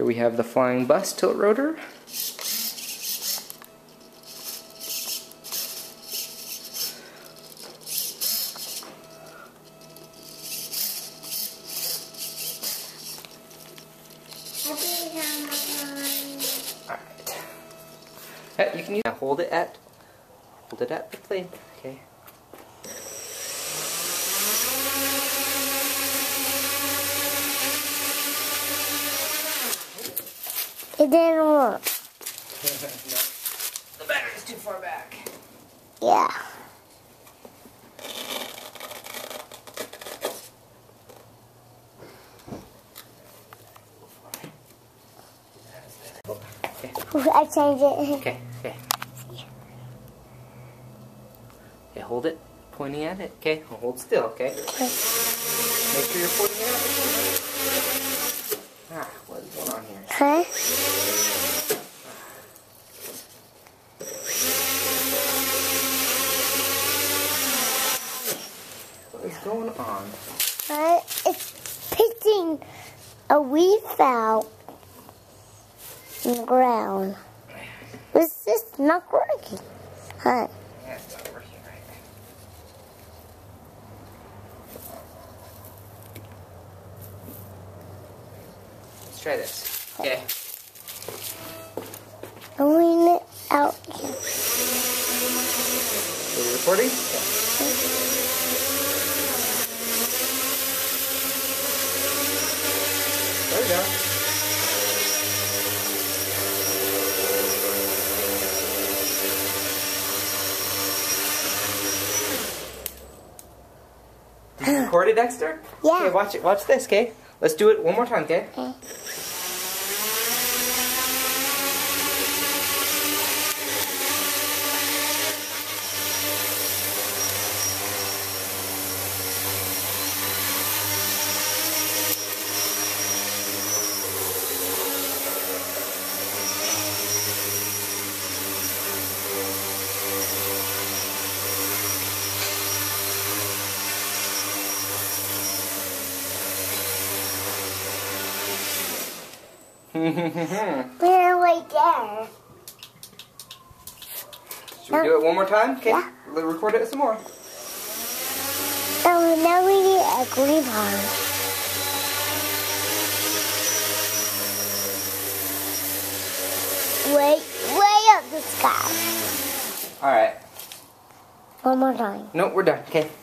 Here we have the flying bus tilt rotor. Alright. You can use, hold it at the plane. Okay. It didn't work. No. The battery's too far back. Yeah. Okay. I changed it. Okay, okay. Okay, hold it, pointing at it. Okay, I'll hold still, okay? Okay. Make sure you're pointing at it. Ah, what is going on here? Okay. Going on? It's picking a leaf out in the ground. It's just not working. Huh? Yeah, it's not working right. Let's try this. Okay. Going it out. Are you recording? Yeah. Yeah. Did you record it, Dexter? Yeah. Okay, watch it. Watch this, okay? Let's do it one more time, okay? Okay. We're right there. Should we do it one more time? Okay. Yeah. Let's record it some more. Oh, now we need a green one. Way up the sky. Alright. One more time. Nope, we're done. Okay.